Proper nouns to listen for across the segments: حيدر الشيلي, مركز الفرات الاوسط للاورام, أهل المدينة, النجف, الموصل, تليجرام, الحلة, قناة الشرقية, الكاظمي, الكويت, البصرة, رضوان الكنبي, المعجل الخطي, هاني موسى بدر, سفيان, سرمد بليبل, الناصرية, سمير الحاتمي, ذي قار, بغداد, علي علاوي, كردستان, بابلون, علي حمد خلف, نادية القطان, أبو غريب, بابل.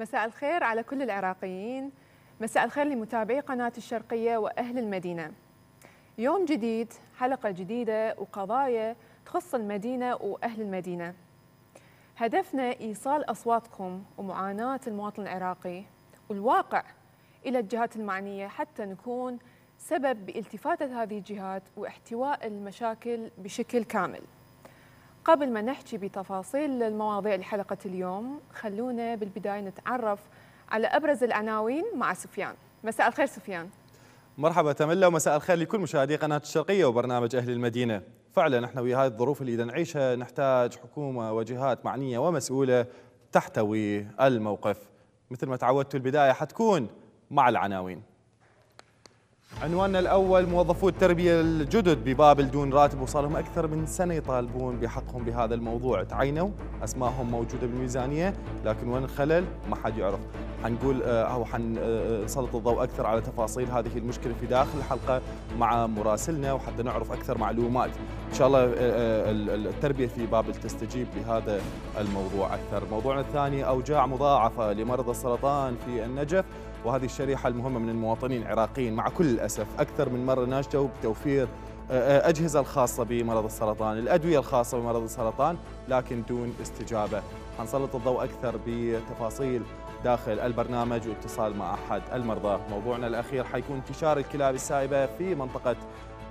مساء الخير على كل العراقيين، مساء الخير لمتابعي قناة الشرقية وأهل المدينة. يوم جديد، حلقة جديدة وقضايا تخص المدينة وأهل المدينة. هدفنا إيصال أصواتكم ومعاناة المواطن العراقي والواقع إلى الجهات المعنية حتى نكون سبب بالتفاتة هذه الجهات واحتواء المشاكل بشكل كامل. قبل ما نحكي بتفاصيل المواضيع لحلقة اليوم، خلونا بالبداية نتعرف على أبرز العناوين مع سفيان. مساء الخير سفيان. مرحبا تملا ومساء الخير لكل مشاهدي قناة الشرقية وبرنامج أهل المدينة. فعلا نحن ويا هذه الظروف اللي نعيشها نحتاج حكومة وجهات معنية ومسؤولة تحتوي الموقف. مثل ما تعودتوا البداية حتكون مع العناوين. عنواننا الأول: موظفو التربية الجدد ببابل دون راتب، وصارهم أكثر من سنة يطالبون بحقهم بهذا الموضوع. تعينوا، أسمائهم موجودة بالميزانية، لكن وين الخلل؟ ما حد يعرف. حنقول أو حنسلط الضوء أكثر على تفاصيل هذه المشكلة في داخل الحلقة مع مراسلنا، وحتى نعرف أكثر معلومات. إن شاء الله التربية في بابل تستجيب لهذا الموضوع أكثر. موضوعنا الثاني: أوجاع مضاعفة لمرضى السرطان في النجف، وهذه الشريحة المهمة من المواطنين العراقيين مع كل الأسف أكثر من مرة ناشدوا بتوفير أجهزة الخاصة بمرض السرطان، الأدوية الخاصة بمرض السرطان، لكن دون استجابة. حنسلط الضوء أكثر بتفاصيل داخل البرنامج واتصال مع أحد المرضى. موضوعنا الأخير حيكون انتشار الكلاب السائبة في منطقة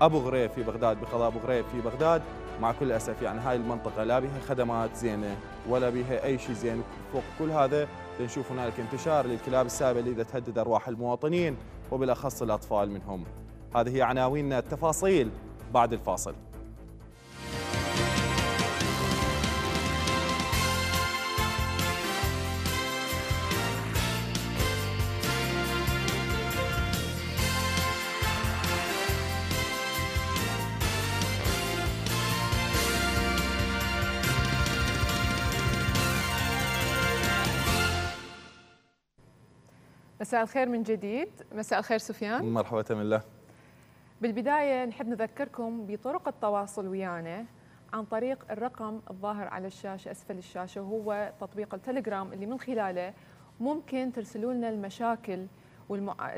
أبو غريب في بغداد، بقضاء أبو غريب في بغداد. مع كل الأسف يعني هاي المنطقة لا بها خدمات زينة ولا بها أي شيء زين. فوق كل هذا لنشوف هنالك انتشار للكلاب السائبة اللي تهدد أرواح المواطنين وبالأخص الأطفال منهم. هذه هي عناويننا، التفاصيل بعد الفاصل. مساء الخير من جديد. مساء الخير سفيان. مرحبا تملا. بالبداية نحب نذكركم بطرق التواصل ويانا عن طريق الرقم الظاهر على الشاشة أسفل الشاشة، وهو تطبيق التليجرام اللي من خلاله ممكن ترسلوا لنا المشاكل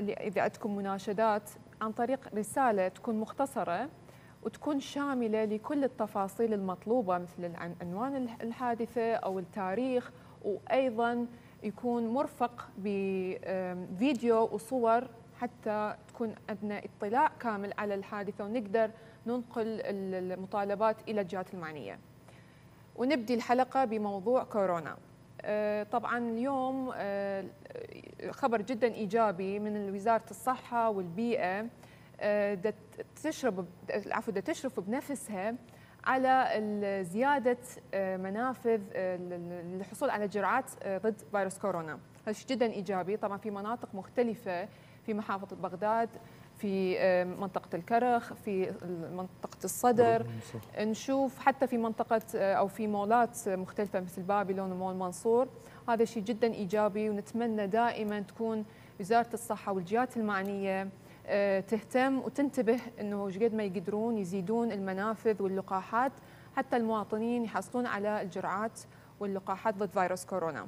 إذا عندكم مناشدات عن طريق رسالة تكون مختصرة وتكون شاملة لكل التفاصيل المطلوبة مثل عنوان الحادثة أو التاريخ، وأيضاً يكون مرفق بفيديو وصور حتى تكون عندنا اطلاع كامل على الحادثة ونقدر ننقل المطالبات إلى الجهات المعنية. ونبدي الحلقة بموضوع كورونا. طبعا اليوم خبر جدا إيجابي من وزارة الصحة والبيئة، تشرف بنفسها على زيادة منافذ للحصول على جرعات ضد فيروس كورونا. هذا شيء جدا إيجابي طبعا في مناطق مختلفة في محافظة بغداد، في منطقة الكرخ، في منطقة الصدر، نشوف حتى في منطقة أو في مولات مختلفة مثل بابلون ومول منصور. هذا شيء جدا إيجابي، ونتمنى دائما تكون وزارة الصحة والجهات المعنية تهتم وتنتبه انه قد ما يقدرون يزيدون المنافذ واللقاحات حتى المواطنين يحصلون على الجرعات واللقاحات ضد فيروس كورونا.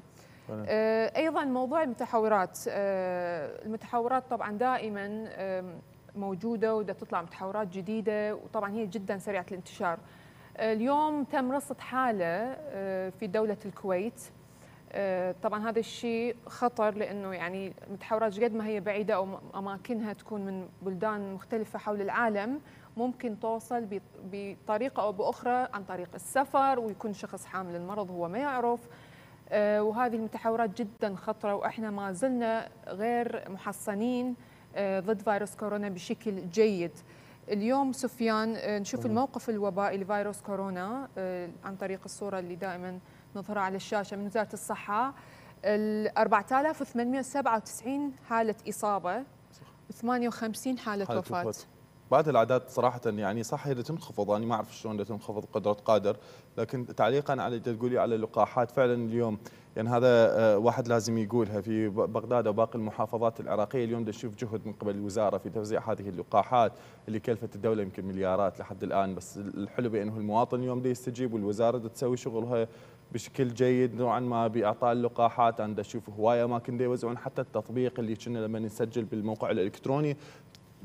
ايضا موضوع المتحورات. المتحورات طبعا دائما موجوده وتطلع متحورات جديده، وطبعا هي جدا سريعه الانتشار. اليوم تم رصد حاله في دوله الكويت. طبعا هذا الشيء خطر لانه يعني المتحورات قد ما هي بعيده او اماكنها تكون من بلدان مختلفه حول العالم، ممكن توصل بطريقه او باخرى عن طريق السفر، ويكون شخص حامل المرض هو ما يعرف. وهذه المتحورات جدا خطره، واحنا ما زلنا غير محصنين ضد فيروس كورونا بشكل جيد. اليوم سفيان نشوف الموقف الوبائي لفيروس كورونا عن طريق الصوره اللي دائما نظهرها على الشاشة من وزارة الصحة. 4897 حالة إصابة و58 حالة وفاة. بعد الأعداد صراحة يعني صح هي تنخفض، أنا ما أعرف شلون تنخفض قدرة قادر، لكن تعليقا على تقولي على اللقاحات، فعلا اليوم يعني هذا واحد لازم يقولها في بغداد وباقي المحافظات العراقية. اليوم نشوف جهد من قبل الوزارة في توزيع هذه اللقاحات اللي كلفت الدولة يمكن مليارات لحد الآن، بس الحلو بأنه المواطن اليوم يستجيب والوزارة تسوي شغلها بشكل جيد نوعا ما باعطاء اللقاحات. انا اشوف هوايه اماكن يوزعون حتى التطبيق اللي كنا لما نسجل بالموقع الالكتروني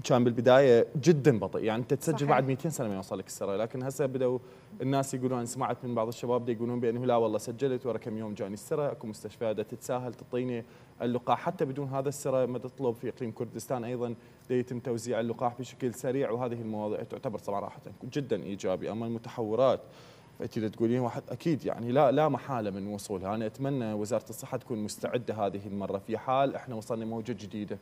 كان بالبدايه جدا بطيء، يعني انت تسجل صحيح. بعد 200 سنه ما يوصلك السرعه، لكن هسه بداوا الناس يقولون، انا سمعت من بعض الشباب يقولون بانه لا والله سجلت ورا كم يوم جاني السرعه، اكو مستشفيات تتساهل تعطيني اللقاح حتى بدون هذا السرعه، ما تطلب في اقليم كردستان ايضا يتم توزيع اللقاح بشكل سريع، وهذه المواضيع تعتبر صراحه جدا ايجابي. اما المتحورات انت تقولين واحد اكيد يعني لا محاله من وصولها، انا اتمنى وزاره الصحه تكون مستعده هذه المره في حال احنا وصلنا موجه جديده،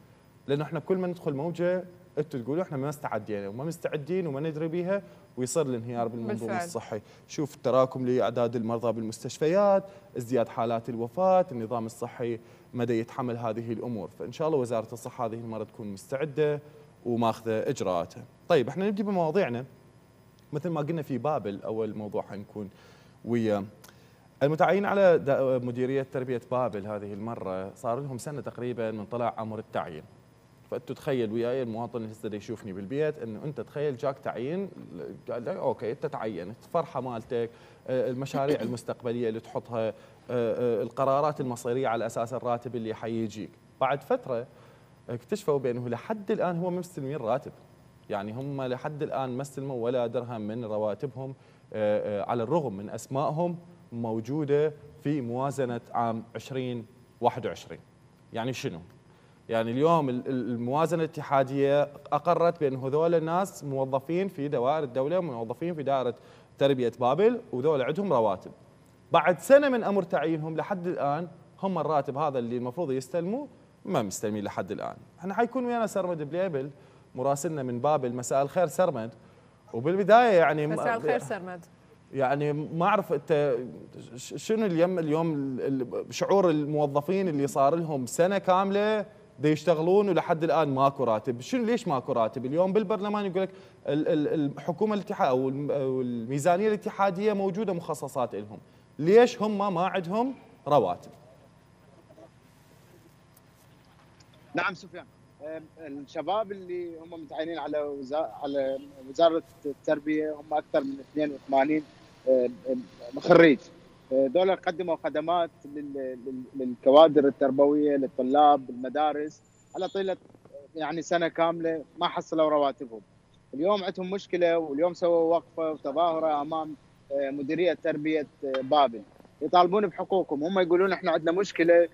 لانه احنا كل ما ندخل موجه انتم تقولوا احنا ما استعدينا وما مستعدين وما ندري بيها ويصير الانهيار بالمنظوم الصحي. شوف التراكم لاعداد المرضى بالمستشفيات، ازدياد حالات الوفاه، النظام الصحي مدى يتحمل هذه الامور، فان شاء الله وزاره الصحه هذه المره تكون مستعده وماخذه اجراءاتها. طيب احنا نبدي بمواضيعنا مثل ما قلنا في بابل. اول موضوع حنكون ويا المتعين على مديريه تربيه بابل هذه المره، صار لهم سنه تقريبا من طلع عمر التعيين. فانت تخيل وياي المواطن اللي هسه يشوفني بالبيت انه انت تخيل جاك تعيين، قال لك اوكي انت تعينت، الفرحه مالتك، المشاريع المستقبليه اللي تحطها، القرارات المصيريه على اساس الراتب اللي حيجيك. بعد فتره اكتشفوا بانه لحد الان هو مستلمين راتب، يعني هم لحد الآن ما استلموا ولا درهم من رواتبهم، على الرغم من أسمائهم موجودة في موازنة عام 2021. يعني شنو؟ يعني اليوم الموازنة الاتحادية أقرت بأن هذول الناس موظفين في دوائر الدولة وموظفين في دائرة تربية بابل وذول عندهم رواتب. بعد سنة من أمر تعيينهم لحد الآن هم الراتب هذا اللي المفروض يستلموه ما مستلمين لحد الآن. احنا حيكون ويانا سرمد بليبل مراسلنا من بابل. مساء الخير سرمد. وبالبدايه يعني مساء الخير سرمد. يعني ما اعرف انت شنو اليوم شعور الموظفين اللي صار لهم سنه كامله يشتغلون ولحد الان ماكو راتب، شنو ليش ماكو راتب؟ اليوم بالبرلمان يقول لك الحكومه الاتحاد او الميزانيه الاتحاديه موجوده مخصصات لهم، ليش هم ما عندهم رواتب؟ نعم سفيان، الشباب اللي هم متعينين على وزارة التربية هم أكثر من 82 خريج. دول قدموا خدمات للكوادر التربوية للطلاب بالمدارس على طيلة يعني سنة كاملة ما حصلوا رواتبهم. اليوم عندهم مشكلة، واليوم سووا وقفة وتظاهرة أمام مديرية تربية بابل يطالبون بحقوقهم. هم يقولون احنا عندنا مشكلة،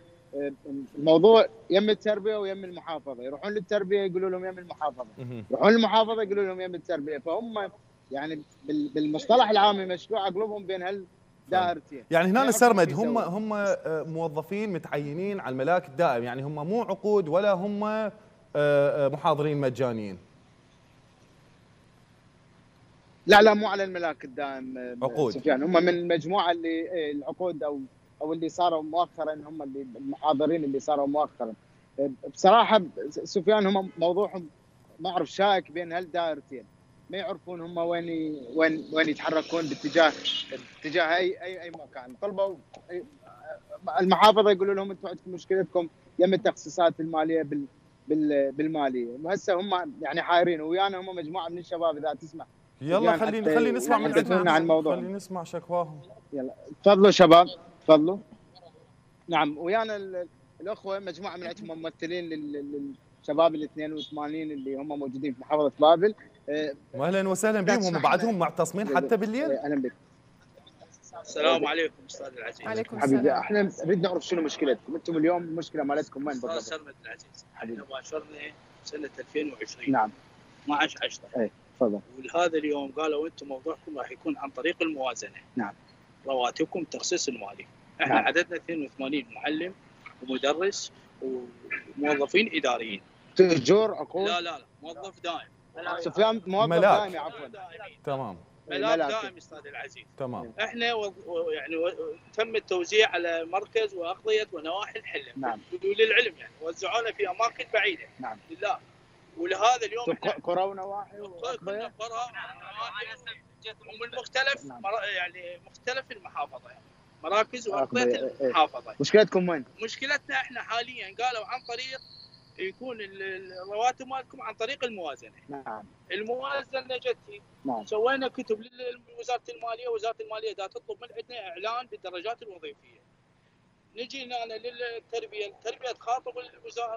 الموضوع يم التربيه ويم المحافظه، يروحون للتربيه يقولوا لهم يم المحافظه، يروحون للمحافظه يقولوا لهم يم التربيه، فهم يعني بالمصطلح العامي مشلوع عقلهم بين هالدائرتين. يعني هنا سرمد هم موظفين متعينين على الملاك الدائم، يعني هم مو عقود ولا هم محاضرين مجانيين. لا مو على الملاك الدائم عقود سفيان، هم من مجموعه اللي العقود او اللي صاروا مؤخرا، هم اللي المحاضرين اللي صاروا مؤخرا. بصراحه سفيان هم موضوعهم ما اعرف شائك بين هالدائرتين، ما يعرفون هم وين يتحركون باتجاه اي مكان. طلبوا المحافظه يقولوا لهم انتم عندكم مشكلتكم يم التخصيصات الماليه بالماليه، وهسه هم يعني حايرين. ويانا هم مجموعه من الشباب، اذا تسمع يلا خلينا نسمع من عندنا عن الموضوع، خلينا نسمع شكواهم. يلا تفضلوا شباب تفضلوا. نعم، ويانا الاخوه مجموعه من عندهم ممثلين للشباب ال 82 اللي هم موجودين في محافظه بابل. اهلا وسهلا بهم، وبعدهم معتصمين حتى بالليل. اهلا بك. السلام عليكم استاذ العزيز. وعليكم السلام. حبيبي احنا نريد نعرف شنو مشكلتكم، انتم اليوم المشكله مالتكم وين بالضبط؟ استاذ سرمد العزيز، احنا باشرنا سنه 2020. نعم. 12/10. اي تفضل. ولهذا اليوم قالوا انتم موضوعكم راح يكون عن طريق الموازنه. نعم. رواتبكم تخصيص المالي. احنا نعم. عددنا 82 معلم ومدرس وموظفين اداريين. تاجور عقود؟ لا موظف دائم. سفيان موظف دائم عفوا. تمام. ملاك دائم استاذ العزيز. تمام. احنا يعني تم التوزيع على مركز واقضيه ونواحي الحله. نعم. وللعلم يعني وزعونا في اماكن بعيده. نعم. لله. ولهذا اليوم قرى ونواحي. كنا قرى ومن مختلف نعم. يعني مختلف المحافظه، مراكز واقضيه المحافظه. مشكلتكم وين؟ مشكلتنا احنا حاليا قالوا عن طريق يكون الرواتب مالكم عن طريق الموازنه. نعم. الموازنه جت سوينا كتب لوزاره الماليه، وزاره الماليه دا تطلب من عندنا اعلان بالدرجات الوظيفيه. نجي هنا للتربيه، التربيه تخاطب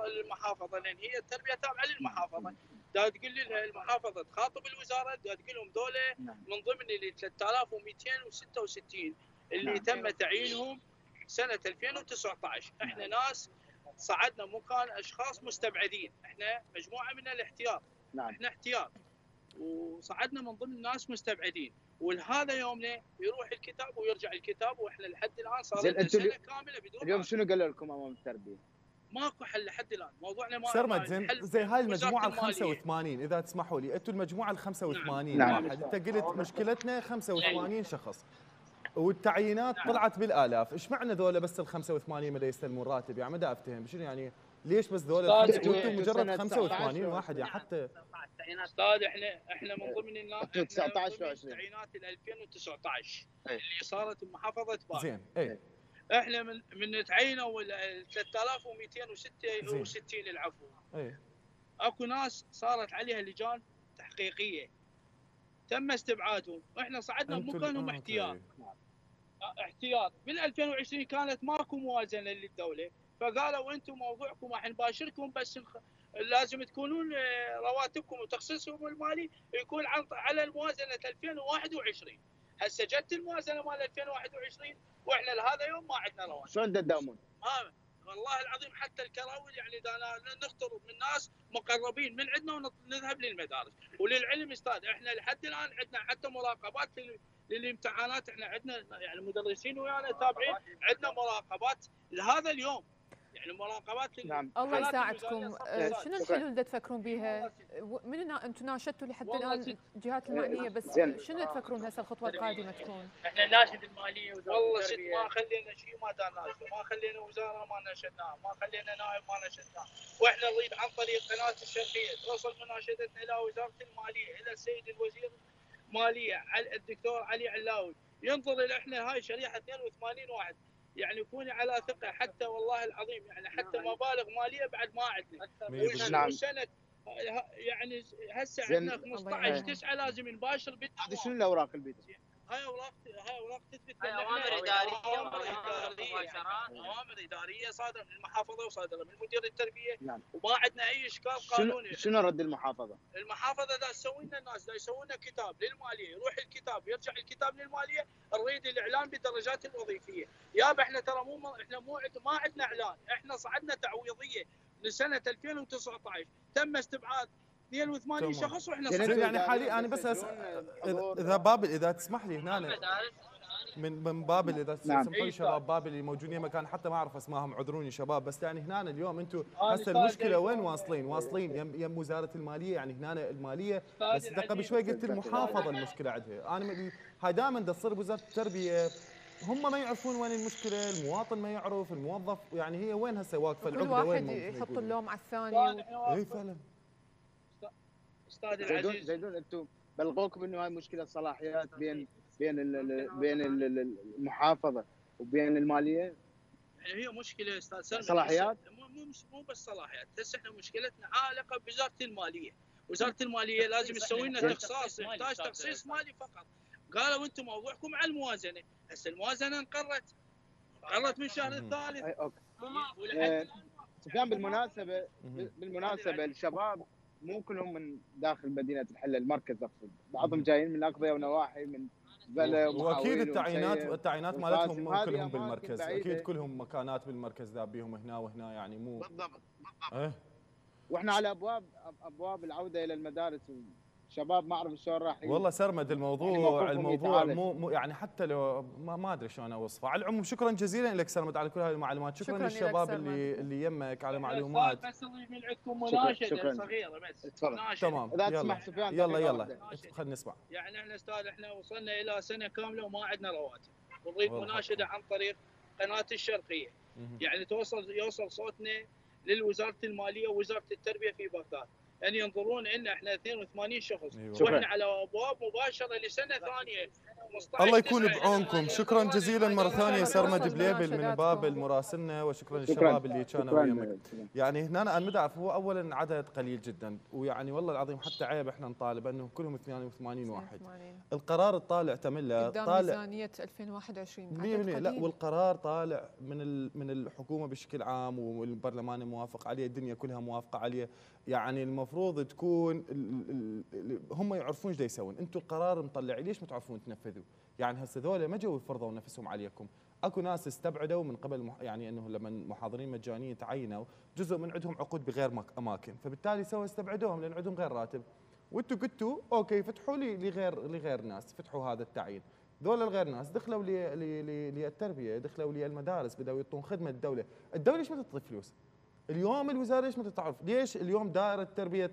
المحافظه لان هي التربيه تابعه للمحافظه. دا تقول لها المحافظه تخاطب الوزاره، دا تقول لهم دوله من ضمن ال 3266 اللي تم تعيينهم سنه 2019، احنا ناس صعدنا مكان اشخاص مستبعدين، احنا مجموعه من الاحتياط. نعم. احنا احتياط وصعدنا من ضمن ناس مستبعدين، ولهذا يومنا يروح الكتاب ويرجع الكتاب، واحنا لحد الان صار لنا سنه كامله بدون اليوم عارف. شنو قالوا لكم امام التربيه؟ ماكو حل لحد الان، موضوعنا ما سرمد زي هاي المجموعه ال 85 اذا تسمحوا لي، انتم المجموعه ال 85 واحد، انت قلت مشكلتنا 85 شخص والتعيينات طلعت بالآلاف، ايش معنى ذولا بس ال 85 ما يستلمون راتب؟ يعني ما دا افتهم شنو يعني ليش بس ذولا مجرد 85 واحد؟ يعني حتى استاذ احنا من ضمن الناس 19 و20 تعيينات ال 2019 اللي صارت بمحافظه بابل. زين. اي احنا من تعينوا 3266 العفو. اي اكو ناس صارت عليها لجان تحقيقيه تم استبعادهم، احنا صعدنا بمكانهم احتياط. احتياط بال 2020 كانت ماكو موازنه للدوله، فقالوا انتم موضوعكم احنا نباشركم بس لازم تكونون رواتبكم وتخصيصكم المالي يكون على الموازنه 2021. هسه جت الموازنه مال 2021 واحنا لهذا يوم ما عندنا رواتب. شلون تداومون؟ والله العظيم حتى الكراول يعني نقترب من ناس مقربين من عندنا ونذهب للمدارس، وللعلم استاذ احنا لحد الان عندنا حتى مراقبات للامتحانات، احنا عندنا يعني مدرسين ويانا تابعين، عندنا مراقبات لهذا اليوم يعني مراقبات. نعم. الله يساعدكم. شنو الحلول اللي تفكرون بها؟ من انتم ناشدتوا لحد الان الجهات المعنيه، بس شنو تفكرون هسه الخطوه القادمه تكون؟ احنا ناشد الماليه وزاره والله ما خلينا شيء ما دارناه، ما خلينا وزاره ما ناشدناها، ما خلينا نائب ما ناشدناه، واحنا نريد عن طريق قناه الشرقيه توصل مناشدتنا الى وزاره الماليه، الى السيد الوزير الماليه الدكتور علي علاوي، ينظر الى احنا هاي شريحه 82 واحد. يعني كوني على ثقه حتى والله العظيم يعني حتى مبالغ ماليه بعد ما عندنا سنه يعني هسه عندنا 15/9 لازم نباشر بالتعاون. شنو الاوراق اللي بيدها؟ هاي اوراق تثبت اوامر اداريه، اوامر اداريه صادره من المحافظه وصادره من مدير التربيه. نعم. وما عندنا اي اشكال قانوني. شنو رد المحافظه؟ المحافظه دا تسوي لنا الناس دا يسوي لنا كتاب للماليه، يروح الكتاب يرجع الكتاب للماليه، نريد الاعلان بالدرجات الوظيفيه، يابا احنا ترى ما عندنا اعلان، احنا صعدنا تعويضيه لسنه 2019 تم استبعاد 82 شخص واحنا يعني حاليا انا بس اذا بابل اذا تسمح لي هنا من بابل اذا تسمح لي شباب بابل اللي موجودين مكان حتى ما اعرف اسمائهم عذروني شباب، بس يعني هنا اليوم انتم هسه المشكله وين واصلين يم وزاره الماليه، يعني هنا الماليه بس قبل شوي قلت المحافظه المشكله عندها، انا هاي دائما تصير بوزاره التربيه هم ما يعرفون وين المشكله، المواطن ما يعرف، الموظف يعني هي وين هسه واقفه العقده، وين كل واحد يحط اللوم على الثاني. اي فعلا زيدون انتم بلغوكم انه هاي مشكله صلاحيات بين المحافظه وبين الماليه؟ هي مشكله استاذ سلمى صلاحيات؟ مو بس صلاحيات، هسه احنا مشكلتنا عالقه بوزاره الماليه، وزاره الماليه لازم تسوي لنا تخصيص، نحتاج تخصيص مالي فقط. قالوا انتم موضوعكم على الموازنه، هسه الموازنه انقرت من الشهر الثالث. سفيان بالمناسبه الشباب مو كلهم من داخل مدينه الحله، المركز اقصد، بعضهم جايين من اقضيه ونواحي من بلد واكيد التعيينات مالتهم مو كلهم بالمركز، اكيد كلهم مكانات بالمركز دابيهم هنا وهنا يعني مو بالضبط. واحنا على ابواب العوده الى المدارس، شباب ما اعرف شلون راح والله سرمد الموضوع مو يعني حتى لو ما ادري شلون اوصفه. على العموم شكرا جزيلا لك سرمد على كل هذه المعلومات، شكرا للشباب اللي يمك على معلومات. بس اللي من عندكم مناشده صغيره بس تمام اذا تسمح سفيان، يلا خلينا نسمع. يعني احنا استاذ احنا وصلنا الى سنه كامله وما عندنا رواتب، ونريد مناشده عن طريق قناه الشرقيه يعني يوصل صوتنا للوزاره الماليه ووزاره التربيه في بغداد، أن ينظرون إن إحنا 82 شخص وإحنا على أبواب مباشرة لسنة ثانية الله يكون بعونكم. شكرا جزيلا مرة ثانية سرمد بليبل من بابل مراسلنا، وشكرا للشباب اللي كانوا وياك. يعني هنا انا المدعف هو اولا عدد قليل جدا، ويعني والله العظيم حتى عيب احنا نطالب انه كلهم 82 واحد. القرار الطالع تمله طالع ميزانية 2021 لا، والقرار طالع من الحكومة بشكل عام، والبرلمان موافق عليه، الدنيا كلها موافقة عليه. يعني المفروض تكون هم يعرفون ايش يسوون، انتم القرار مطلع ليش ما تعرفون تنفذوا؟ يعني هسه ذولا ما جو فرضوا نفسهم عليكم، اكو ناس استبعدوا من قبل يعني انه لما محاضرين مجانيين تعينوا جزء من عندهم عقود بغير اماكن، فبالتالي سووا استبعدوهم لان عندهم غير راتب، وانتم قلتوا اوكي فتحوا لي لغير ناس، فتحوا هذا التعيين، ذولا الغير ناس دخلوا للتربيه، دخلوا للمدارس، بداوا يعطون خدمه الدوله، الدوله ليش ما تعطي فلوس؟ اليوم الوزاره ليش ما تعرف؟ ليش اليوم دائره تربيه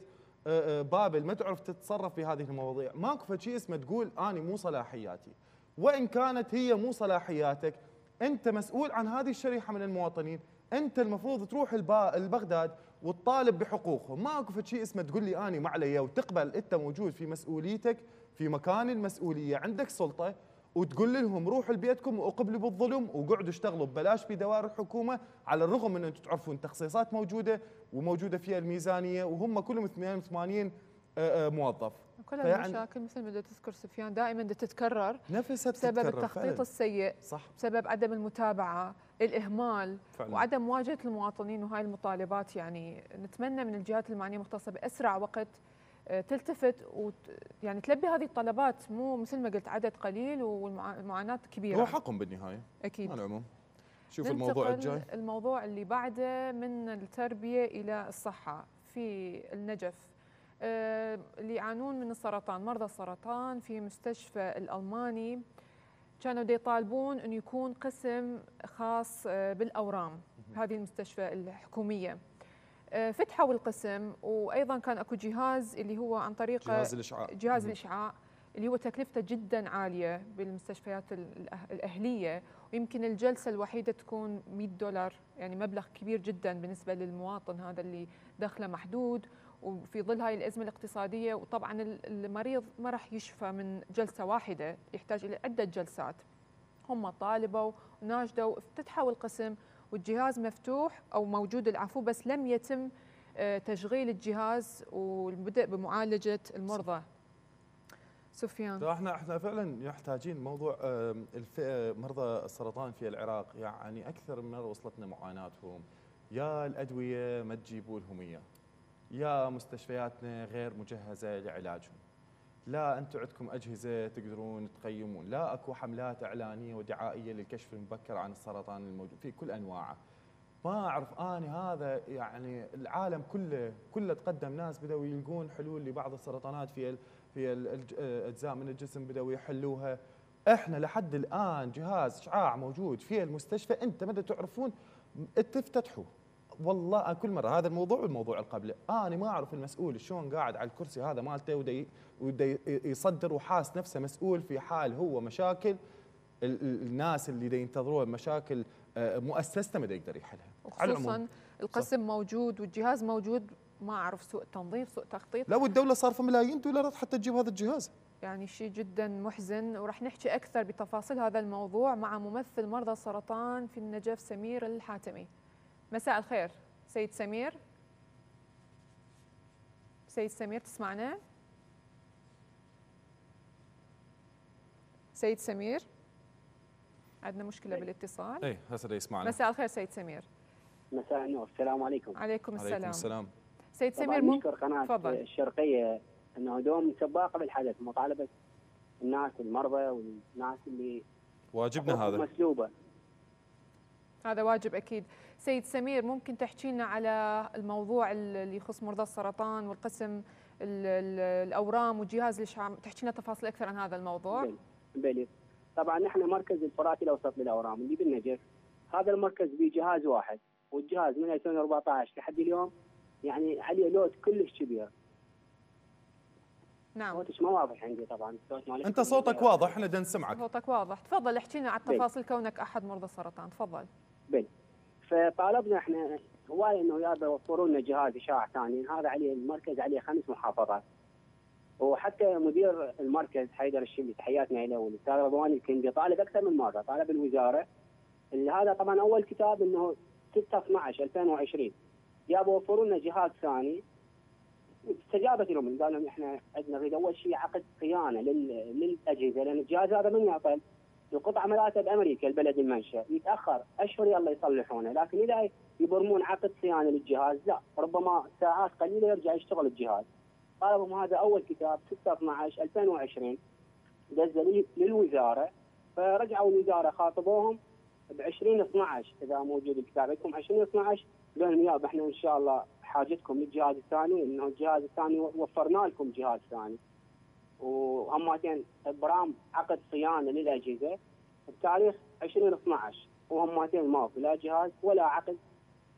بابل ما تعرف تتصرف في هذه المواضيع؟ ماكو شيء اسمه تقول اني مو صلاحياتي، وان كانت هي مو صلاحياتك، انت مسؤول عن هذه الشريحه من المواطنين، انت المفروض تروح لبغداد وتطالب بحقوقهم، ماكو شيء اسمه تقول لي اني ما علي، وتقبل انت موجود في مسؤوليتك، في مكان المسؤوليه، عندك سلطه، وتقول لهم روحوا لبيتكم واقبلوا بالظلم وقعدوا اشتغلوا ببلاش في دوائر الحكومه، على الرغم من انتم تعرفون تخصيصات موجوده وموجوده فيها الميزانيه، وهم كلهم 82 موظف. كل المشاكل مثل ما تذكر سفيان دائما تتكرر نفسها بسبب التخطيط السيء، صح، بسبب عدم المتابعه، الاهمال فعلا، وعدم مواجهه المواطنين. وهاي المطالبات يعني نتمنى من الجهات المعنيه المختصه باسرع وقت تلتفت يعني تلبي هذه الطلبات، مو مثل ما قلت عدد قليل والمعاناة كبيرة، هو حقهم بالنهاية أكيد على العموم. شوف الموضوع الجاي، الموضوع اللي بعده من التربية إلى الصحة في النجف. اللي يعانون من السرطان، مرضى السرطان في مستشفى الألماني كانوا يطالبون أن يكون قسم خاص بالأورام، هذه المستشفى الحكومية فتحوا القسم، وايضا كان اكو جهاز اللي هو عن طريق جهاز الاشعاع اللي هو تكلفته جدا عاليه بالمستشفيات الاهليه، ويمكن الجلسه الوحيده تكون $100، يعني مبلغ كبير جدا بالنسبه للمواطن هذا اللي دخله محدود، وفي ظل هاي الازمه الاقتصاديه، وطبعا المريض ما راح يشفى من جلسه واحده، يحتاج الى عده جلسات. هم طالبوا وناشدوا، افتتحوا القسم والجهاز مفتوح أو موجود العفو، بس لم يتم تشغيل الجهاز والبدء بمعالجة المرضى. سفيان احنا فعلا محتاجين موضوع مرضى السرطان في العراق، يعني أكثر من مرة وصلتنا معاناتهم، يا الأدوية ما تجيبوا لهم إياه، يا مستشفياتنا غير مجهزة لعلاجهم، لا أنتم عندكم أجهزة تقدرون تقيمون، لا أكو حملات إعلانية ودعائية للكشف المبكر عن السرطان الموجود في كل أنواعه. ما أعرف أنا هذا، يعني العالم كله تقدم، ناس بدأوا يلقون حلول لبعض السرطانات في الأجزاء من الجسم، بدأوا يحلوها. إحنا لحد الآن جهاز إشعاع موجود في المستشفى، أنت مدى تعرفون تفتتحوه. والله كل مره هذا الموضوع والموضوع اللي قبله، انا ما اعرف المسؤول شلون قاعد على الكرسي هذا مالته ودي يصدر وحاس نفسه مسؤول، في حال هو مشاكل الناس اللي دا ينتظروها مشاكل مؤسسته ما يقدر يحلها. وخصوصا القسم صح، موجود والجهاز موجود، ما اعرف سوء تنظيف، سوء تخطيط. لا، والدوله صارفه ملايين $حتى تجيب هذا الجهاز، يعني شيء جدا محزن. وراح نحكي اكثر بتفاصيل هذا الموضوع مع ممثل مرضى السرطان في النجف سمير الحاتمي. مساء الخير سيد سمير. سيد سمير تسمعنا؟ سيد سمير عندنا مشكلة بالاتصال. اي هسه يسمعنا. مساء الخير سيد سمير. مساء النور، السلام عليكم. عليكم السلام. عليكم السلام. سيد سمير نشكر قناة الشرقية انه دوم سباقة بالحدث، مطالبة الناس المرضى والناس اللي واجبنا هذا مسلوبة، هذا واجب اكيد. سيد سمير ممكن تحكي لنا على الموضوع اللي يخص مرضى السرطان والقسم الاورام وجهاز الاشعاع، تحكي لنا تفاصيل اكثر عن هذا الموضوع؟ بلي. طبعا نحن مركز الفرات الاوسط للاورام اللي بالنجف، هذا المركز به جهاز واحد، والجهاز من 2014 لحد اليوم يعني عليه لود كلش كبير. نعم. صوتك ما واضح عندي طبعا، انت صوتك واضح، احنا بدنا نسمعك. صوتك واضح، تفضل احكي لنا على التفاصيل كونك احد مرضى السرطان، تفضل. بلي. فطالبنا احنا هواي انه يوفروا لنا جهاز اشعاع ثاني، هذا عليه المركز عليه 5 محافظات. وحتى مدير المركز حيدر الشيلي تحياتنا له والاستاذ رضوان الكنبي طالب اكثر من مره، طالب الوزاره اللي هذا طبعا اول كتاب انه 6/12/2020 جابوا وفروا لنا جهاز ثاني، استجابت لهم قال لهم احنا نريد اول شيء عقد صيانه للاجهزه لان الجهاز هذا من يعطل القطعه ملاته بامريكا البلد المنشا يتاخر اشهر يلا يصلحونه، لكن اذا يبرمون عقد صيانه للجهاز لا ربما ساعات قليله يرجع يشتغل الجهاز. طالبهم هذا اول كتاب 6/12/2020 دزل للوزاره، فرجعوا الوزاره خاطبوهم ب 20/12 اذا موجود الكتاب عندكم 20/12 قالوا لهم ياب احنا ان شاء الله حاجتكم للجهاز الثاني انه الجهاز الثاني وفرنا لكم جهاز ثاني وهمتين ابرام عقد صيانه للاجهزه بتاريخ 20/12 وهمتين ما في لا جهاز ولا عقد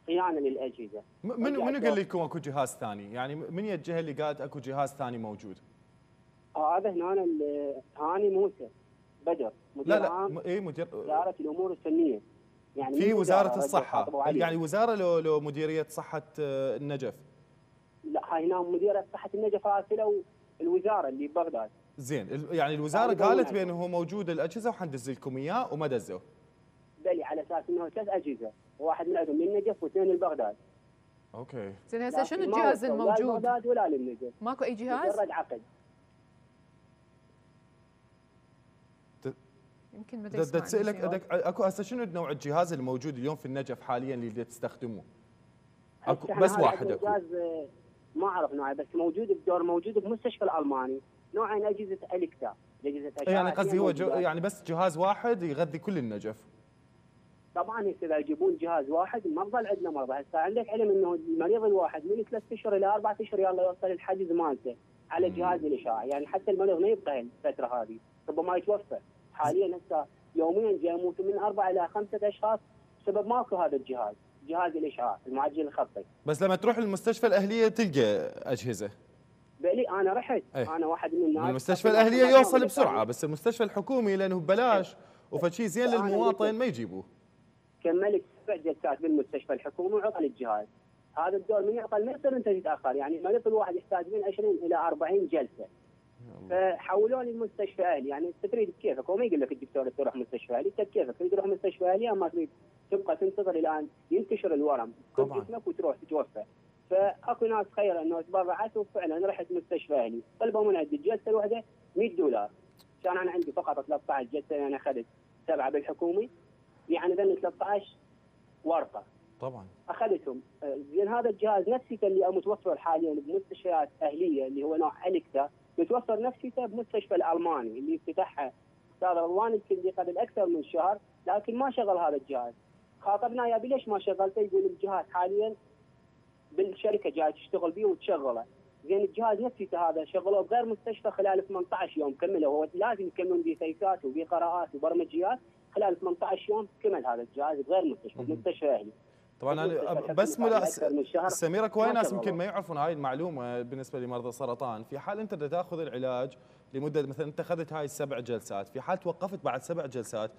صيانه للاجهزه. منو قال لكم اكو جهاز ثاني؟ يعني من الجهه اللي قالت اكو جهاز ثاني موجود؟ هذا هنا هاني موسى بدر مدير عام وزاره الامور الفنيه يعني في وزاره الصحه، يعني وزاره لو مديريه صحه النجف. لا هاي هنا مديريه صحه النجف هذه الوزاره اللي ببغداد. زين يعني الوزاره قالت بانه موجود الاجهزه وحندز لكم اياه وما دزوه. بلي على اساس انه 3 اجهزه، واحد من عندهم للنجف واثنين لبغداد. اوكي. زين هسه شنو الجهاز الموجود؟ لا لبغداد ولا للنجف. ماكو اي جهاز؟ مجرد عقد. يمكن ما تسالك اكو هسه شنو نوع الجهاز الموجود اليوم في النجف حاليا اللي تستخدموه؟ اكو بس واحد اكو. ما اعرف نوعه بس موجود بدور موجود بمستشفى الالماني، نوعين اجهزه الكتا، اجهزه اشعه يعني قصدي هو يعني بس جهاز واحد يغذي كل النجف. طبعا اذا يجيبون جهاز واحد ما بضل عندنا مرضى، هسه عندك علم انه المريض الواحد من 3 اشهر الى 4 اشهر يلا يوصل الحجز مالته على جهاز الاشعه، يعني حتى المريض ما يبقى الفتره هذه، ربما يتوفى. حاليا هسه يوميا جاي يموت من 4 إلى 5 أشخاص بسبب ماكو هذا الجهاز، جهاز الاشعاع المعجل الخطي. بس لما تروح المستشفى الاهليه تلقى اجهزه. بلي انا رحت أيه. انا واحد من الناس المستشفى الاهليه يوصل بسرعه بس المستشفى الحكومي لانه ببلاش وفشي زين للمواطن ما يجيبوه. كملت 7 جلسات بالمستشفى الحكومي وعطل الجهاز. هذا الدور من يعطل ما يصير انت تتاخر، يعني المريض الواحد يحتاج من 20 الى 40 جلسه. فحولوا لي المستشفى اهلي، يعني تريد بكيفك وما يقول لك الدكتور تروح مستشفى اهلي، انت بكيفك تريد تروح مستشفى اهلي اما تريد تبقى تنتظر الان ينتشر الورم كل جسمك وتروح تتوفى. فاكو ناس خير انه تبرعت وفعلا رحت مستشفى اهلي، طلبوا من عندي الجلسه الواحده $100 كان انا عندي فقط 13 جلسه يعني انا اخذت 7 بالحكومي، يعني ذن 13 ورقه. طبعا اخذتهم. زين هذا الجهاز نفسيته اللي متوفر حاليا بمستشفيات اهليه اللي هو نوع الكتا متوفر نفسيته بمستشفى الالماني اللي افتتحها استاذ رضوان الكندي قبل اكثر من شهر، لكن ما شغل هذا الجهاز. خاطبنا يا ليش ما شغلته؟ يقول الجهاز حاليا بالشركه جاي تشتغل بيه وتشغله. زين الجهاز نفسيته هذا شغلوه بغير مستشفى خلال 18 يوم كمله، هو لازم يكملون بتيكات وبقراءات وبرمجيات، خلال 18 يوم كمل هذا الجهاز بغير مستشفى مستشفى اهلي. طبعا انا بس سمير اكو ناس يمكن ما يعرفون هاي المعلومه بالنسبه لمرضى السرطان، في حال انت تاخذ العلاج لمده مثلا انت اخذت هاي 7 جلسات، في حال توقفت بعد 7 جلسات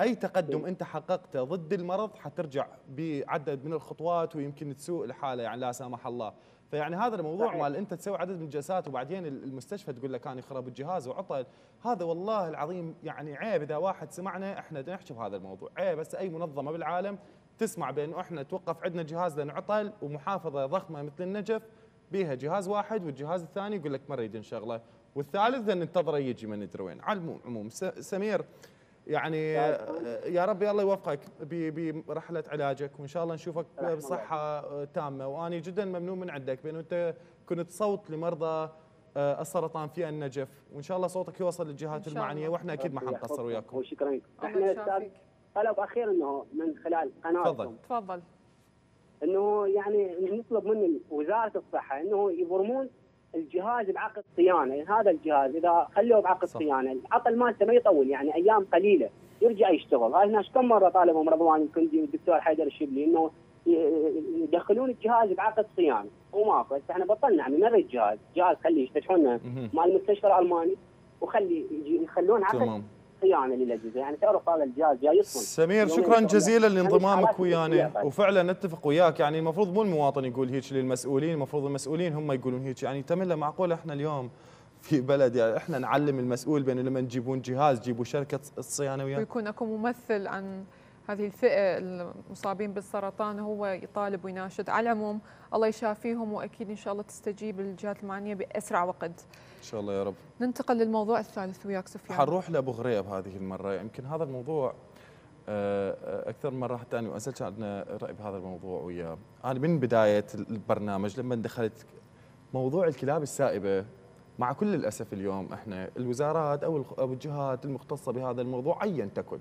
اي تقدم انت حققته ضد المرض حترجع بعدد من الخطوات ويمكن تسوء الحاله يعني لا سامح الله، فيعني هذا الموضوع صحيح. مال انت تسوي عدد من الجلسات وبعدين المستشفى تقول لك كان يخرب الجهاز وعطل، هذا والله العظيم يعني عيب اذا واحد سمعنا احنا نحكي بهذا الموضوع، عيب بس اي منظمه بالعالم تسمع بانه احنا توقف عندنا جهاز لانه عطل ومحافظه ضخمه مثل النجف بيها جهاز واحد والجهاز الثاني يقول لك ما نريد نشغله، والثالث ننتظره يجي ما ندري وين، على العموم سمير يعني يا رب الله يوفقك برحله علاجك وان شاء الله نشوفك بصحه تامه، واني جدا ممنون من عندك بانه انت كنت صوت لمرضى السرطان في النجف، وان شاء الله صوتك يوصل للجهات المعنيه واحنا اكيد ما حنقصر وياكم. وشكرا لك. طلب اخير انه من خلال قناتكم تفضل انه يعني نطلب من وزاره الصحه انه يبرمون الجهاز بعقد صيانه، هذا الجهاز اذا خلوه بعقد صيانه العطل مالته ما يطول يعني ايام قليله يرجع يشتغل، هاي هنا كم مره طالبهم رضوان الكندي والدكتور حيدر الشبلي انه يدخلون الجهاز بعقد صيانه وماكو، هسه احنا بطلنا عم نريد جهاز خليه يفتحونه مال المستشفى الالماني وخلي يخلون عقد تمام. يعني للاجهزه يعني تعرف هذا الجهاز جاي يصمم. سمير شكرا جزيلا لانضمامك ويانا وفعلا نتفق وياك، يعني المفروض مو المواطن يقول هيك للمسؤولين، المفروض المسؤولين هم يقولون هيك، يعني تملة معقوله احنا اليوم في بلدي، احنا نعلم المسؤول بانه لما تجيبون جهاز جيبوا شركه الصيانه، ويكون اكو ممثل عن هذه الفئه المصابين بالسرطان هو يطالب ويناشد. على العموم الله يشافيهم، واكيد ان شاء الله تستجيب الجهات المعنيه باسرع وقت ان شاء الله يا رب. ننتقل للموضوع الثالث وياك سفيان. حنروح لابو غريب هذه المره، يمكن هذا الموضوع اكثر من مره حتى اني واسالك عن راي بهذا الموضوع وياه. انا من بدايه البرنامج لما دخلت موضوع الكلاب السائبه، مع كل الاسف اليوم احنا الوزارات او الجهات المختصه بهذا الموضوع ايا تكن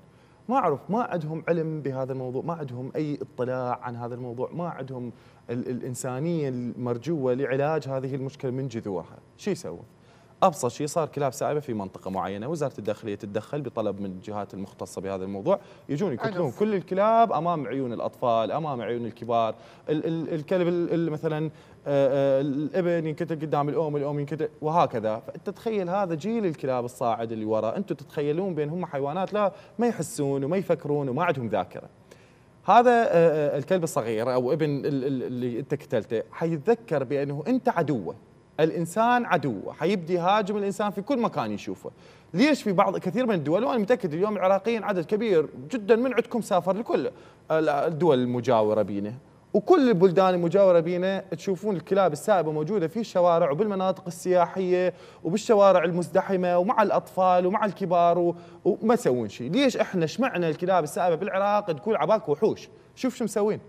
ما اعرف، ما عندهم علم بهذا الموضوع، ما عندهم اي اطلاع عن هذا الموضوع، ما عندهم الانسانيه المرجوه لعلاج هذه المشكله من جذورها. شو يسوون؟ ابسط شيء صار كلاب سائبه في منطقه معينه، وزاره الداخليه تتدخل بطلب من الجهات المختصه بهذا الموضوع، يجون يقتلون كل الكلاب امام عيون الاطفال، امام عيون الكبار، الكلب مثلا الابن ينقتل قدام الام، الام ينقتل، وهكذا. فانت تتخيل هذا جيل الكلاب الصاعد اللي وراء، انتم تتخيلون بان هم حيوانات لا ما يحسون وما يفكرون وما عندهم ذاكره. هذا الكلب الصغير او ابن اللي انت قتلته حيتذكر بانه انت عدوه، الانسان عدو، حيبدي يهاجم الانسان في كل مكان يشوفه. ليش في بعض كثير من الدول، وانا متاكد اليوم العراقيين عدد كبير جدا من عندكم سافر لكل الدول المجاوره بينا، وكل البلدان المجاوره بينا تشوفون الكلاب السائبه موجوده في الشوارع وبالمناطق السياحيه وبالشوارع المزدحمه ومع الاطفال ومع الكبار، وما يسوون شيء. ليش احنا شمعنا الكلاب السائبه بالعراق تقول عباك وحوش؟ شوف شو مسوين،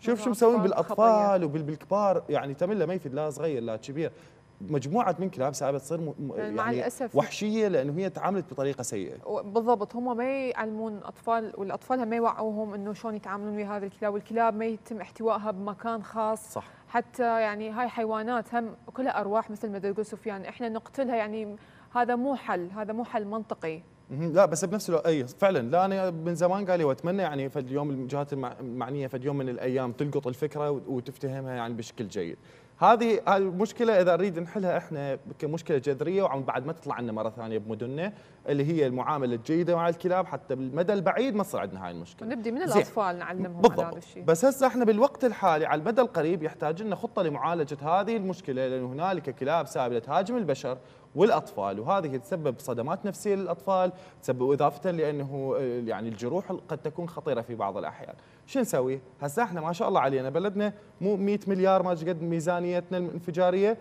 شوف شو مسوين بالاطفال وبالكبار، يعني تمله ما يفيد لا صغير لا كبير. مجموعه من كلاب سائبه تصير يعني وحشيه لانه هي تعاملت بطريقه سيئه. بالضبط، هم ما يعلمون اطفال، والاطفال ما يوعوهم انه شلون يتعاملون ويا هذه الكلاب، والكلاب ما يتم احتوائها بمكان خاص. صح. حتى يعني هاي حيوانات هم كلها ارواح مثل ما تقول سفيان، احنا نقتلها يعني هذا مو حل، هذا مو حل منطقي. لا بس بنفس الوقت اي فعلا، لا انا من زمان قال لي واتمنى يعني في اليوم الجهات المعنيه في يوم من الايام تلقط الفكره وتفتهمها يعني بشكل جيد. هذه المشكله اذا نريد نحلها احنا كمشكله جذريه، وعم بعد ما تطلع عنا مره ثانيه بمدننا اللي هي المعامله الجيده مع الكلاب حتى بالمدى البعيد ما تصير عندنا هاي المشكله. نبدي من الاطفال نعلمهم على هذا الشيء. بس هسه احنا بالوقت الحالي على المدى القريب يحتاج لنا خطه لمعالجه هذه المشكله، لان هنالك كلاب سائبه تهاجم البشر والاطفال، وهذه تسبب صدمات نفسيه للاطفال، تسبب اضافه لانه يعني الجروح قد تكون خطيره في بعض الاحيان. شو نسوي؟ هسه احنا ما شاء الله علينا بلدنا مو 100 مليار ما قد ميزانيتنا الانفجاريه،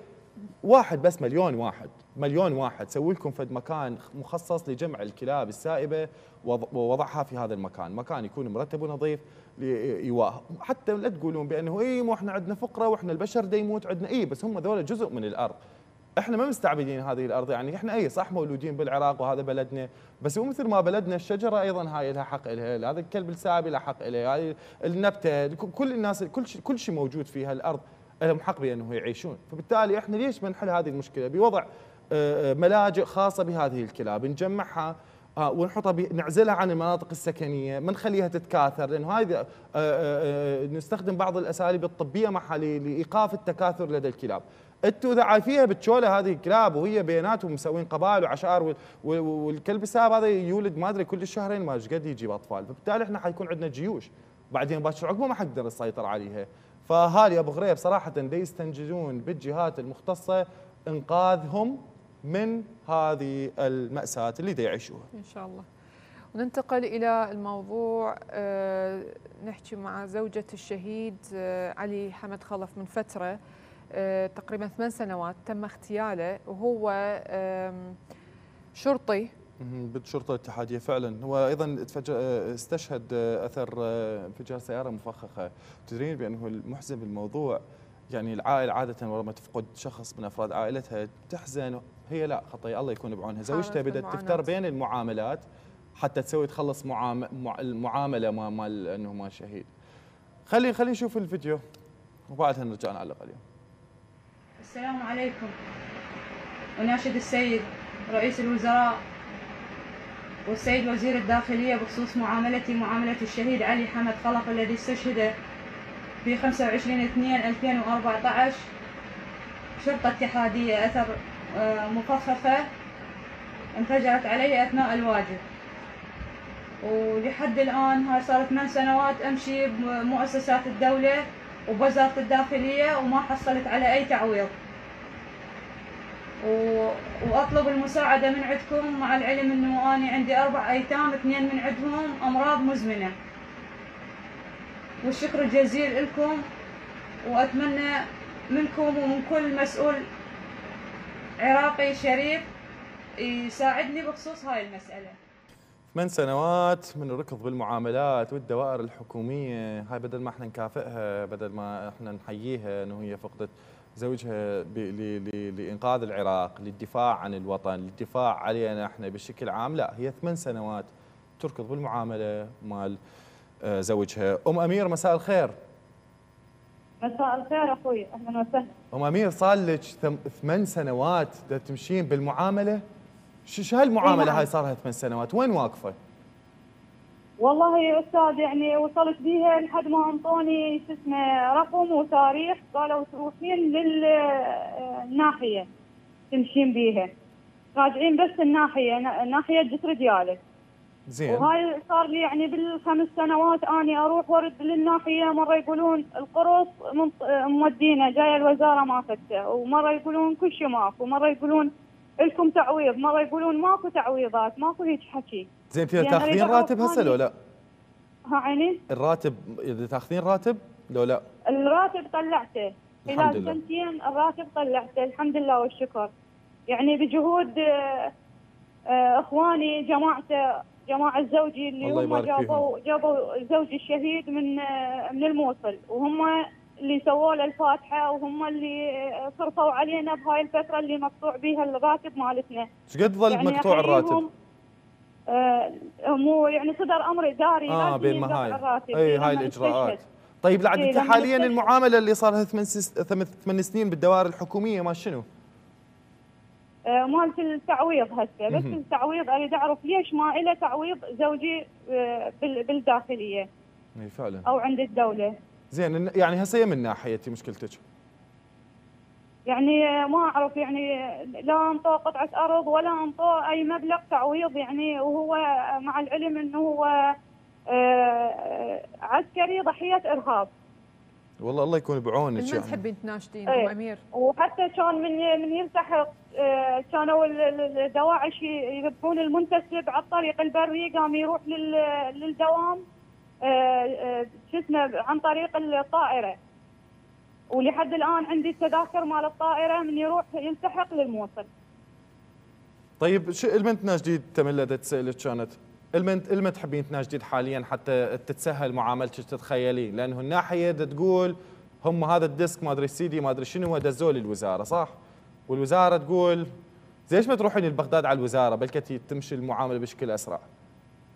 واحد بس مليون واحد سوي لكم فد مكان مخصص لجمع الكلاب السائبه ووضعها في هذا المكان، مكان يكون مرتب ونظيف لإيواءها. حتى لا تقولون بانه اي مو احنا عندنا فقره واحنا البشر دا يموت عندنا، اي بس هم ذولا جزء من الارض، احنا ما مستعبدين هذه الارض، يعني احنا اي صح مولودين بالعراق وهذا بلدنا، بس مثل ما بلدنا الشجره ايضا هاي لها حق الها، هذا الكلب السائب له حق الها، هذه النبته، كل الناس كل شيء موجود فيها الارض لهم حق بانه يعيشون. فبالتالي احنا ليش ما نحل هذه المشكله بوضع ملاجئ خاصه بهذه الكلاب، نجمعها ونحطها نعزلها عن المناطق السكنيه، ما نخليها تتكاثر، لانه هذه نستخدم بعض الاساليب الطبيه معها لايقاف التكاثر لدى الكلاب. انتوا اذا عايفيها بالتشوله هذه الكلاب وهي بيناتهم مسوين قبائل وعشائر، والكلب السائب هذا يولد ما ادري كل شهرين ما ايش قد يجيب اطفال، فبالتالي احنا حيكون عندنا جيوش بعدين باكر عقبه ما حقدر نسيطر عليها. فهالي ابو غريب صراحه دا يستنجدون بالجهات المختصه انقاذهم من هذه المأساة اللي دا يعيشوها. ان شاء الله. وننتقل الى الموضوع، نحكي مع زوجة الشهيد علي حمد خلف. من فتره تقريبا 8 سنوات تم اغتياله، وهو شرطي بالشرطه الاتحاديه. فعلا هو ايضا استشهد اثر انفجار سياره مفخخه. تدرين بانه المحزن بالموضوع يعني العائله عاده ورا ما تفقد شخص من افراد عائلتها تحزن، هي لا خطيه الله يكون بعونها. زوجته بدت تفتر بين المعاملات حتى تسوي تخلص المعامله مال انه ما شهيد. خلي نشوف الفيديو وبعدها نرجع نعلق اليوم. السلام عليكم. أناشد السيد رئيس الوزراء والسيد وزير الداخلية بخصوص معاملة الشهيد علي حمد خلف الذي استشهد في 25/2/2014 شرطة اتحادية أثر مفخخة انفجرت عليه أثناء الواجب. ولحد الآن هاي صارت 8 سنوات أمشي بمؤسسات الدولة وبوزارة الداخلية وما حصلت على أي تعويض. واطلب المساعده من عندكم، مع العلم انه انا عندي 4 ايتام 2 من عندهم امراض مزمنه. والشكر الجزيل لكم، واتمنى منكم ومن كل مسؤول عراقي شريف يساعدني بخصوص هاي المساله. 8 سنوات من الركض بالمعاملات والدوائر الحكوميه، هاي بدل ما احنا نكافئها، بدل ما احنا نحييها انه هي فقدت زوجها لإنقاذ العراق، للدفاع عن الوطن، للدفاع علينا احنا بشكل عام، لا هي 8 سنوات تركض بالمعامله مال زوجها. ام امير مساء الخير. مساء الخير اخوي، اهلا وسهلا. ام امير صار لك 8 سنوات دا تمشين بالمعامله؟ شو هالمعامله هاي صار لها 8 سنوات، وين واقفه؟ والله يا استاذ يعني وصلت بيها لحد ما انطوني شو اسمه رقم وتاريخ، قالوا تروحين للناحيه تمشين بيها، راجعين بس الناحيه ناحيه جسر ديالك. زين. وهاي صار لي يعني بال5 سنوات اني اروح وارد للناحيه، مره يقولون القرص مودينا جايه الوزاره ما فتته، ومره يقولون كل شيء ماكو، مره يقولون لكم تعويض، مره يقولون ماكو تعويضات، ماكو هيك حكي. زين انت يعني تاخذين راتب هسه لو لا؟ ها عيني؟ الراتب اذا تاخذين راتب لو لا؟ الراتب طلعته خلال سنتين، الراتب طلعته الحمد لله والشكر. يعني بجهود اخواني جماعه زوجي اللي هم جابوا زوجي الشهيد من الموصل، وهم اللي سووا له الفاتحه، وهم اللي صرفوا علينا بهاي الفتره اللي مقطوع بيها الراتب مالتنا. ايش قد ظل يعني مقطوع الراتب؟ مو يعني صدر امر اداري بين ما هاي اي هاي الاجراءات. طيب لعد انت حاليا المعامله اللي صار لها 8 سنين بالدوائر الحكوميه ما شنو؟ مالت التعويض هسه، بس التعويض اريد اعرف ليش ما له تعويض زوجي بالداخليه؟ اي فعلا او عند الدوله. زين يعني هسه من ناحيتي مشكلتك؟ يعني ما اعرف يعني لا انطوا قطعه ارض ولا انطوا اي مبلغ تعويض يعني، وهو مع العلم انه هو عسكري ضحيه ارهاب. والله الله يكون بعونك. ما تحبين تناشدين ام امير؟ وحتى كان من يلتحق كانوا الدواعش يذبحون المنتسب على الطريق البري، قام يروح للدوام شو اسمه عن طريق الطائره، ولحد الان عندي التذاكر مال الطائره من يروح يلتحق للموصل. طيب شو المن تناشدين تملدت تسالك كانت؟ المن تحبين تناشدين حاليا حتى تتسهل معاملتك تتخيلين، لانه الناحيه تقول هم هذا الديسك ما ادري السيدي ما ادري شنو دزوه للوزاره صح؟ والوزاره تقول ليش ما تروحين لبغداد على الوزاره بلكي تمشي المعامله بشكل اسرع.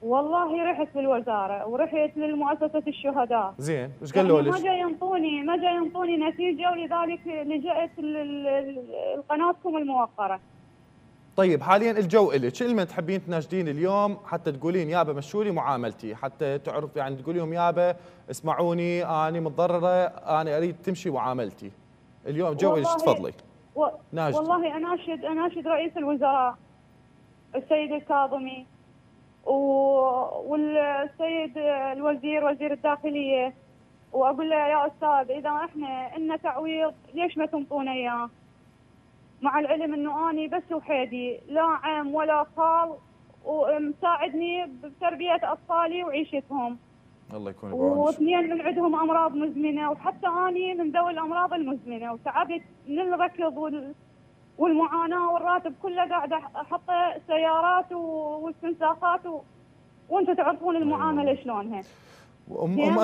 والله رحت للوزاره ورحت للمؤسسه الشهداء. زين ايش قالوا لك؟ ما جاي ينطوني نتيجه، ولذلك لجأت لقناتكم الموقره. طيب حاليا الجو الك، شو اللي تحبين تناشدين اليوم حتى تقولين يابا مشوا لي معاملتي، حتى تعرف يعني تقول لهم يابا اسمعوني انا متضرره انا اريد تمشي معاملتي. اليوم جو الك تفضلي. والله اناشد رئيس الوزراء السيد الكاظمي والسيد الوزير وزير الداخليه، واقول له يا استاذ اذا احنا لنا تعويض ليش ما تنطونا اياه؟ مع العلم انه اني بس وحيدي، لا عم ولا خال، ومساعدني بتربيه اطفالي وعيشتهم. الله يكون بعونك. واثنين من عندهم امراض مزمنه، وحتى اني من ذوي الامراض المزمنه، وتعبت من الركض والمعاناه، والراتب كله قاعده احطه سيارات واستنساخات وانتم تعرفون المعامله شلونها. ام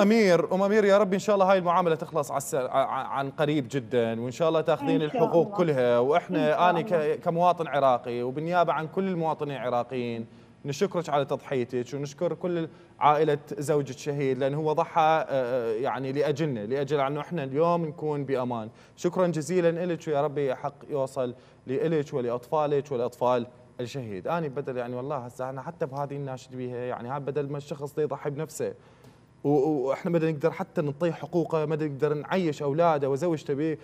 امير يا رب ان شاء الله هاي المعامله تخلص عن قريب جدا، وان شاء الله تاخذين الحقوق الله كلها، واحنا انا كمواطن عراقي وبالنيابه عن كل المواطنين العراقيين نشكرك على تضحيتك، ونشكر كل عائله زوجك الشهيد لانه هو ضحى يعني لاجلنا، لاجل انه احنا اليوم نكون بامان. شكرا جزيلا لك، ويا ربي حق يوصل لك ولاطفالك ولاطفال الشهيد. انا بدل يعني والله هسه انا حتى بهذه الناشد بيها يعني ها بدل ما الشخص يضحي بنفسه واحنا ما نقدر حتى نعطيه حقوقه، ما نقدر نعيش اولاده وزوجته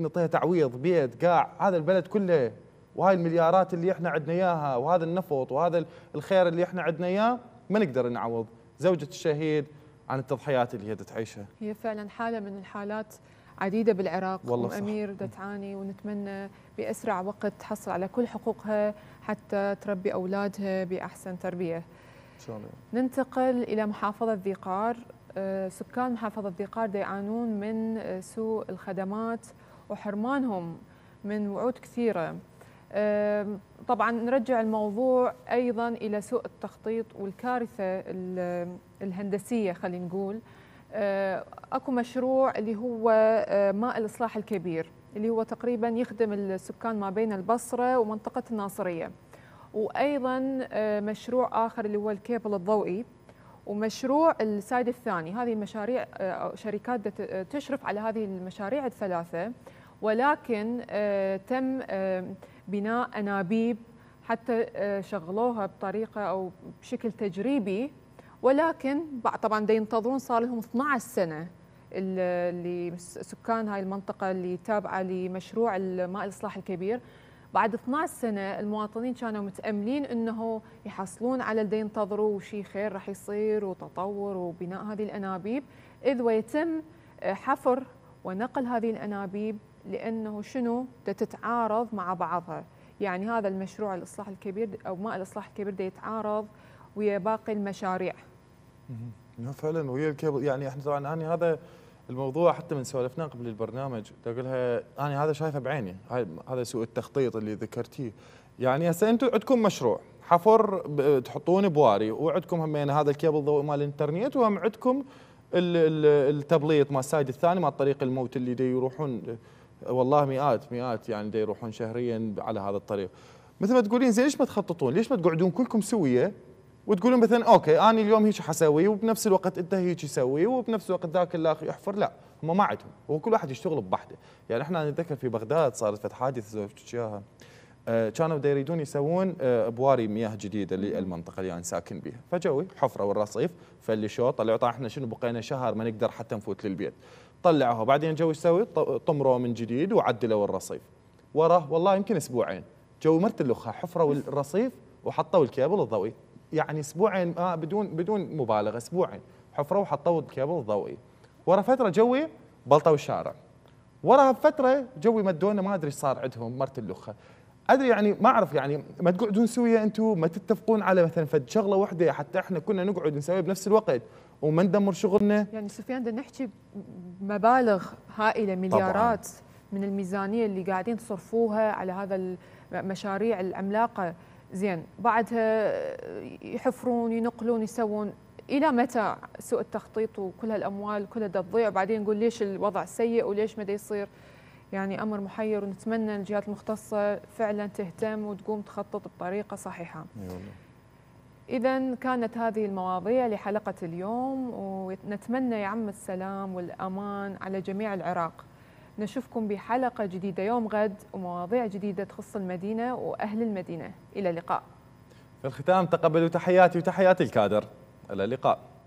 نعطيها تعويض بيت قاع، هذا البلد كله وهاي المليارات اللي احنا عندنا اياها وهذا النفط وهذا الخير اللي احنا عندنا اياه ما نقدر نعوض زوجة الشهيد عن التضحيات اللي هي تعيشها. هي فعلا حاله من الحالات عديدة بالعراق أمير تعاني، ونتمنى بأسرع وقت تحصل على كل حقوقها حتى تربي أولادها بأحسن تربية إن شاء الله. ننتقل إلى محافظة ذي قار. سكان محافظة ذي قار يعانون من سوء الخدمات وحرمانهم من وعود كثيرة. طبعا نرجع الموضوع أيضا إلى سوء التخطيط والكارثة الهندسية. خلينا نقول أكو مشروع اللي هو ماء الإصلاح الكبير اللي هو تقريبا يخدم السكان ما بين البصرة ومنطقة الناصرية، وأيضا مشروع آخر اللي هو الكيبل الضوئي، ومشروع السايد الثاني. هذه المشاريع شركات تشرف على هذه المشاريع الثلاثة، ولكن تم بناء أنابيب حتى شغلوها بطريقة أو بشكل تجريبي، ولكن طبعا ينتظرون، صار لهم 12 سنة اللي سكان هاي المنطقة اللي تابعة لمشروع الماء الإصلاح الكبير. بعد 12 سنة المواطنين كانوا متأملين أنه يحصلون على اللي ينتظروا وشي خير راح يصير وتطور وبناء هذه الأنابيب، إذ ويتم حفر ونقل هذه الأنابيب لأنه شنو تتعارض مع بعضها. يعني هذا المشروع الإصلاح الكبير أو ماء الإصلاح الكبير يتعارض ويا باقي المشاريع. فعلا ويا الكابل. يعني احنا طبعا أنا هذا الموضوع حتى من سوالفنا قبل البرنامج اقولها، انا هذا شايفه بعيني، هذا سوء التخطيط اللي ذكرتيه. يعني هسه انتم عندكم مشروع حفر تحطون بواري، وعندكم همين هذا الكابل ضوء مال الانترنت، وهم عندكم التبليط مال السايد الثاني مال طريق الموت اللي دي يروحون والله مئات يعني دي يروحون شهريا على هذا الطريق. مثل ما تقولين زين، ليش ما تخططون؟ ليش ما تقعدون كلكم سويه وتقولون مثلا اوكي انا اليوم هيك حسوي، وبنفس الوقت انت هيك سوي، وبنفس الوقت ذاك الاخر يحفر؟ لا، هم ما عندهم، وكل واحد يشتغل ببحده. يعني احنا نتذكر في بغداد صارت فد حادثه سولفتك اياها، كانوا يريدون يسوون بواري مياه جديده للمنطقه اللي انا يعني ساكن بها، فجوي حفره والرصيف فلشوا طلعوا. طبعا احنا شنو بقينا شهر ما نقدر حتى نفوت للبيت، طلعوها بعدين جو يسوي طمروا من جديد وعدلوا الرصيف، وراه والله يمكن اسبوعين جو مرتلوخها حفره والرصيف وحطوا الكابل الضوئي. يعني اسبوعين بدون مبالغه، اسبوعين حفروا وحطوا الكابل الضوئي. ورا فتره جوي بلطوا الشارع، ورا فتره جوي مدونا ما ادري ايش صار عندهم مرت اللخه ادري. يعني ما اعرف، يعني ما تقعدون سويه انتم، ما تتفقون على مثلا فد شغله وحده حتى احنا كنا نقعد نسويها بنفس الوقت وما ندمر شغلنا. يعني سفيان بدنا نحكي بمبالغ هائله، مليارات طبعاً من الميزانيه اللي قاعدين تصرفوها على هذا المشاريع العملاقه. زين بعدها يحفرون ينقلون يسوون، الى متى سوء التخطيط وكل هالاموال كلها تضيع؟ وبعدين نقول ليش الوضع سيء وليش ما يصير؟ يعني امر محير، ونتمنى الجهات المختصه فعلا تهتم وتقوم تخطط بطريقه صحيحه. اذا كانت هذه المواضيع لحلقه اليوم، ونتمنى يعم السلام والامان على جميع العراق. نشوفكم بحلقة جديدة يوم غد ومواضيع جديدة تخص المدينة وأهل المدينة. إلى اللقاء. في الختام تقبلوا تحياتي وتحيات الكادر. إلى اللقاء.